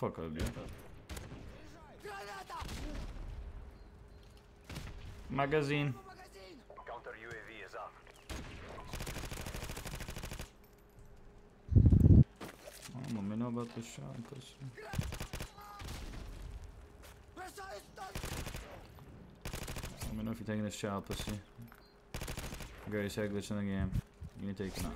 fuck out of you. Magazine. Counter UAV is up. Mamma mia, no, about the shot. Let me know if you're taking this shot, pussy. You got your head glitch in the game. You need to take it now.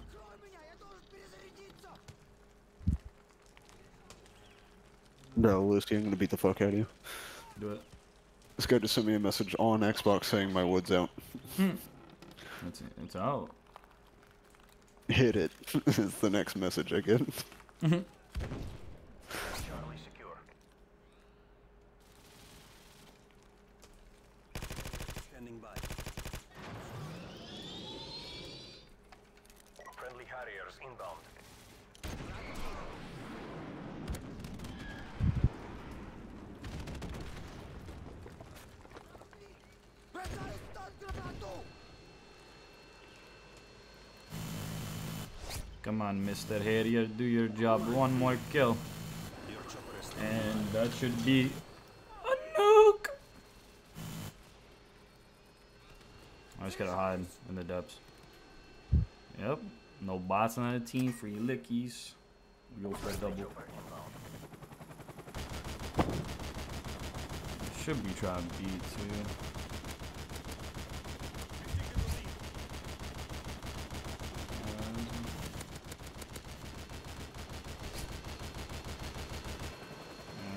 No, Lusky, I'm gonna beat the fuck out of you. Do it. This guy just sent me a message on Xbox saying my wood's out. It's out. Hit it. It's the next message I get. Mm-hmm. Charlie secure. Standing by. Friendly Harriers inbound. Come on, Mr. Harrier, do your job. One more kill. And that should be a nuke! I just gotta hide in the depths. Yep. No bots on the team. Free lickies. We go for a double. Should be trying B too.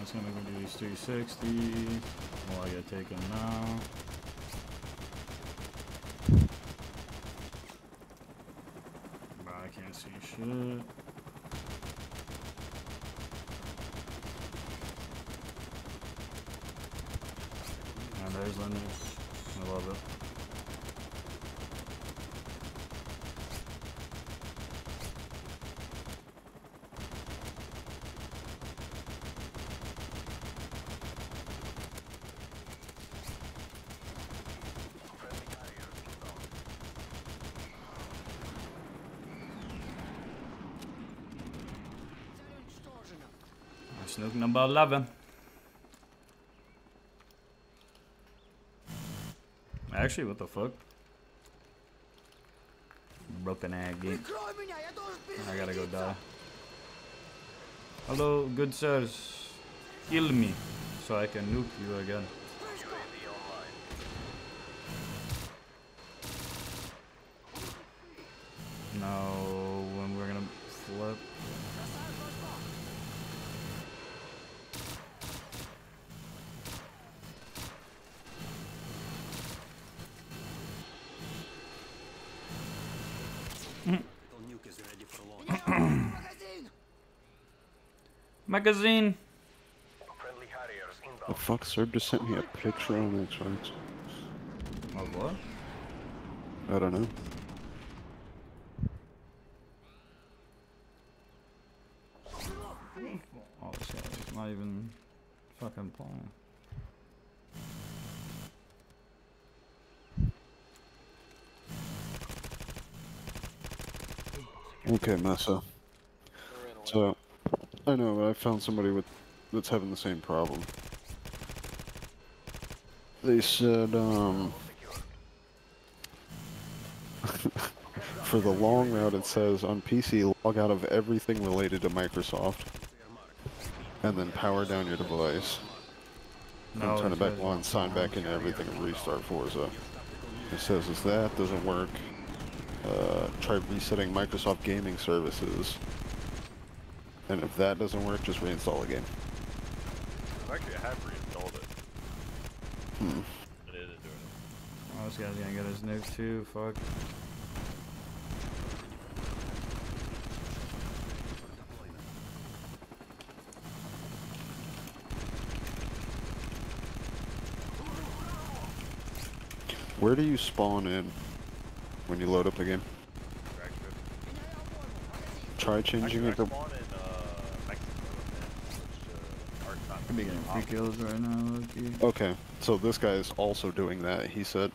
I'm gonna do these 360s. Well, I gotta take them now. But I can't see shit. And there's Linux. I love it. Snook number 11. Actually, what the fuck? Broken ass game. I gotta go die. Hello, good sirs. Kill me so I can nuke you again. No, when we're gonna flip. Magazine. The fuck, Serb just sent me a picture on Xbox. Of what? I don't know. Oh, this guy's not even fucking playing. Okay, Massa. So, I know, but I found somebody that's having the same problem. They said, for the long route, it says, on PC, log out of everything related to Microsoft, and then power down your device. No, and turn it back on, sign back into everything, and restart Forza. It says, is that doesn't work. Try resetting Microsoft Gaming Services, and if that doesn't work, just reinstall the game. Actually, I have reinstalled it. It is doing it. Oh, this guy's gonna get his nuke too. Fuck. Where do you spawn in? When you load up the game, try changing it to. I'm getting 3 kills right now, Lucky. Okay, so this guy is also doing that. He said,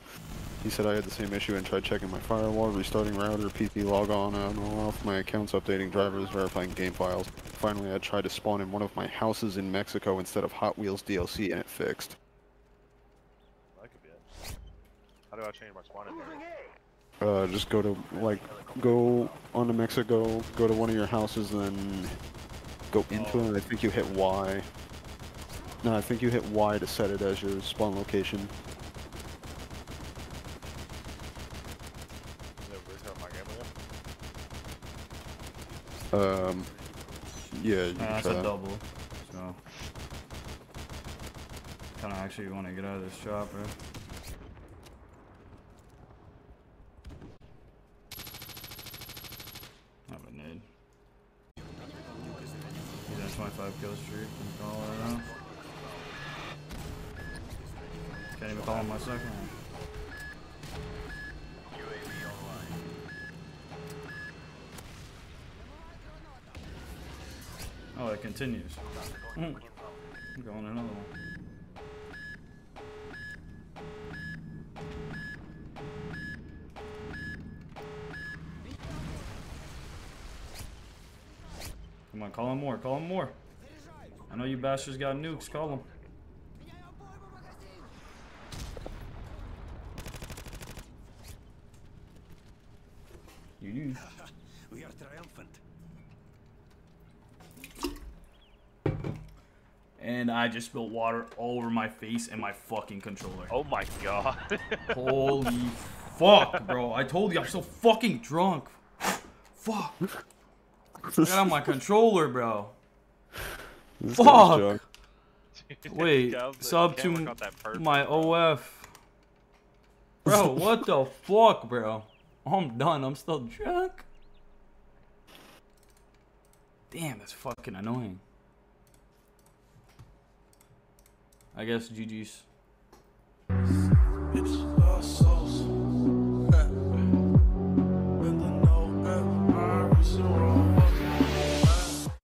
He said I had the same issue and tried checking my firewall, restarting router, PP log on and off, my accounts updating, drivers verifying game files. Finally, I tried to spawn in one of my houses in Mexico instead of Hot Wheels DLC and it fixed. That could be it. How do I change my spawn in here? Just go to, like, go onto Mexico, go to one of your houses, then go into it, and I think you hit Y. No, I think you hit Y to set it as your spawn location. Yeah, you can try that. Double, so... Kinda actually want to get out of this shop, bro. I have a nade. He's at 25 kill streak, I'm calling right now. Can't even call him my second one. Oh, it continues. I'm going another one. Come on, call him more, call him more. I know you bastards got nukes, call him. You do. We are triumphant. And I just spilled water all over my face and my fucking controller. Oh my god. Holy fuck, bro. I told you, I'm so fucking drunk. Fuck. I got on my controller, bro. This fuck. Wait, sub to my OF. Bro, what the fuck, bro? I'm done. I'm still drunk. Damn, that's fucking annoying. I guess GG's.